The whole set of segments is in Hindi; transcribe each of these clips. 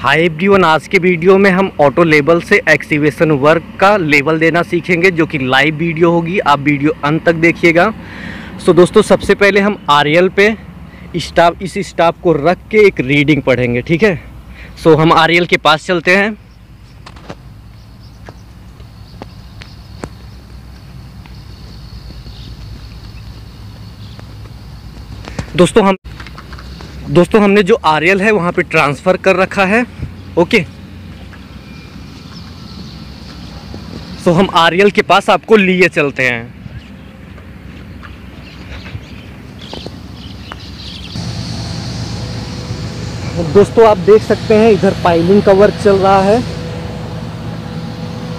हाय एवरीवन, आज के वीडियो में हम ऑटो लेबल से एक्टिवेशन वर्क का लेबल देना सीखेंगे जो कि लाइव वीडियो होगी। आप वीडियो अंत तक देखिएगा। सो दोस्तों, सबसे पहले हम आरएल पे इस स्टाफ को रख के एक रीडिंग पढ़ेंगे, ठीक है। सो हम आरएल के पास चलते हैं। दोस्तों हमने जो आरएल है वहाँ पे ट्रांसफ़र कर रखा है। ओके, सो हम आरएल के पास आपको लिए चलते हैं। दोस्तों, आप देख सकते हैं इधर पाइलिंग का वर्क चल रहा है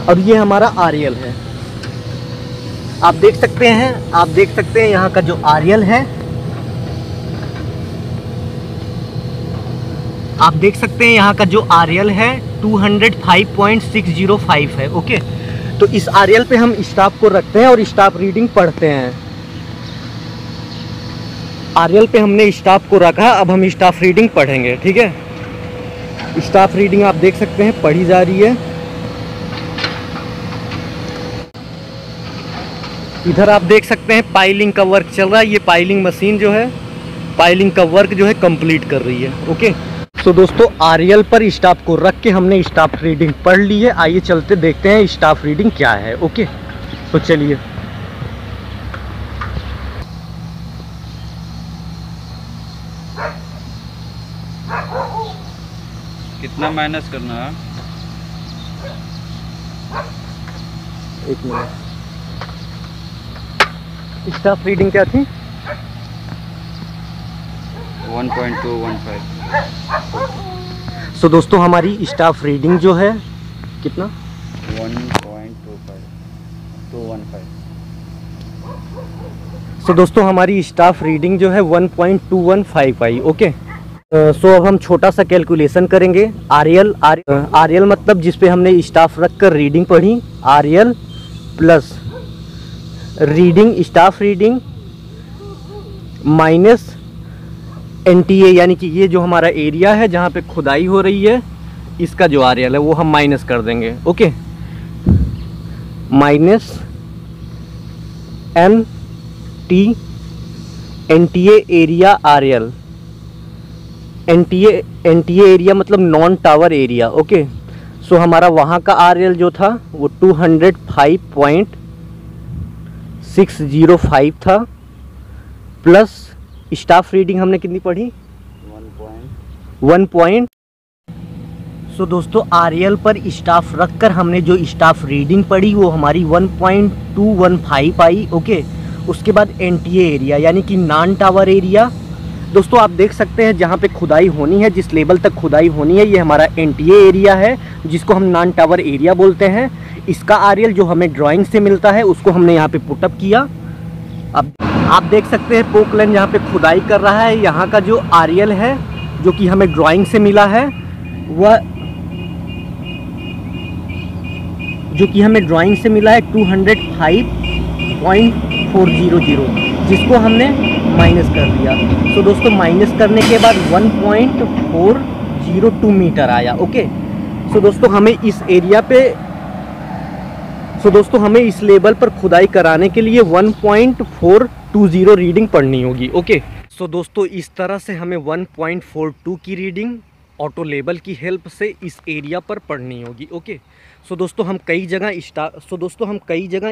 और ये हमारा आरएल है। आप देख सकते हैं यहाँ का जो आरएल है, यहाँ का जो आरएल है 205.605 है। ओके, तो इस आरएल पे हम स्टाफ को रखते हैं और स्टाफ रीडिंग पढ़ते हैं। आरएल पे हमने स्टाफ को रखा, अब हम स्टाफ रीडिंग पढ़ेंगे, ठीक है। स्टाफ रीडिंग आप देख सकते हैं पढ़ी जा रही है। इधर आप देख सकते हैं पाइलिंग का वर्क चल रहा है। ये पाइलिंग मशीन जो है पाइलिंग का वर्क जो है कंप्लीट कर रही है। ओके, तो दोस्तों आरएल पर स्टाफ को रख के हमने स्टाफ रीडिंग पढ़ ली है। आइए चलते देखते हैं स्टाफ रीडिंग क्या है। ओके, तो चलिए। कितना माइनस करना है? एक मिनट। स्टाफ रीडिंग क्या थी? 1.215। सो दोस्तों, हमारी स्टाफ रीडिंग जो है कितना 1.215। सो दोस्तों, हमारी स्टाफ रीडिंग जो है 1.215 आई। ओके, सो अब हम छोटा सा कैलकुलेशन करेंगे। आरएल मतलब जिस पे हमने स्टाफ रख कर रीडिंग पढ़ी, RL plus reading staff reading minus NTA, यानी कि ये जो हमारा एरिया है जहाँ पे खुदाई हो रही है, इसका जो आरएल है वो हम माइनस कर देंगे। Okay, minus NTA area RL. NTA area मतलब non tower area. Okay, so हमारा वहाँ का आरएल जो था वो 205.605 था, प्लस स्टाफ रीडिंग हमने कितनी पढ़ी 1.1। सो दोस्तों, आरएल पर स्टाफ रखकर हमने जो स्टाफ रीडिंग पढ़ी वो हमारी 1.215 आई। ओके, उसके बाद NTA एरिया यानी कि नॉन टावर एरिया। दोस्तों, आप देख सकते हैं जहाँ पे खुदाई होनी है, जिस लेवल तक खुदाई होनी है, ये हमारा NTA एरिया है जिसको हम नॉन टावर एरिया बोलते हैं। इसका आरएल जो हमें ड्राइंग से मिलता है उसको हमने यहाँ पे पुटअप किया। अब आप देख सकते हैं पोकलैंड यहाँ पे खुदाई कर रहा है। यहाँ का जो आरएल है जो कि हमें ड्राइंग से मिला है वह 205.400, जिसको हमने माइनस कर दिया। तो दोस्तों, माइनस करने के बाद 1.402 मीटर आया। ओके, सो दोस्तों, हमें इस एरिया पे हमें इस लेवल पर खुदाई कराने के लिए 1.420 रीडिंग पढ़नी होगी। ओके, सो दोस्तों, इस तरह से हमें 1.42 की रीडिंग ऑटो लेबल की हेल्प से इस एरिया पर पढ़नी होगी। ओके, सो दोस्तों, हम कई जगह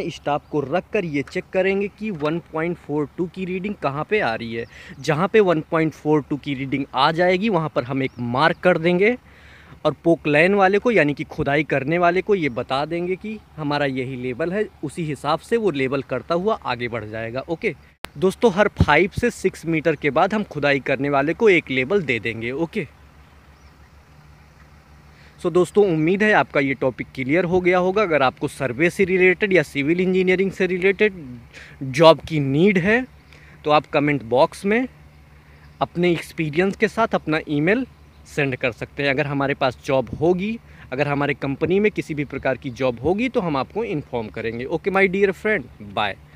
स्टाफ को रख कर ये चेक करेंगे कि 1.42 की रीडिंग कहाँ पे आ रही है। जहाँ पे 1.42 की रीडिंग आ जाएगी वहाँ पर हम एक मार्क कर देंगे और पोकलैन वाले को यानी कि खुदाई करने वाले को ये बता देंगे कि हमारा यही लेबल है। उसी हिसाब से वो लेबल करता हुआ आगे बढ़ जाएगा। ओके दोस्तों, हर 5 से 6 मीटर के बाद हम खुदाई करने वाले को एक लेबल दे देंगे। ओके, सो दोस्तों, उम्मीद है आपका ये टॉपिक क्लियर हो गया होगा। अगर आपको सर्वे से रिलेटेड या सिविल इंजीनियरिंग से रिलेटेड जॉब की नीड है तो आप कमेंट बॉक्स में अपने एक्सपीरियंस के साथ अपना ईमेल सेंड कर सकते हैं। अगर हमारे पास जॉब होगी, अगर हमारे कंपनी में किसी भी प्रकार की जॉब होगी तो हम आपको इन्फॉर्म करेंगे। Okay my dear friend, bye.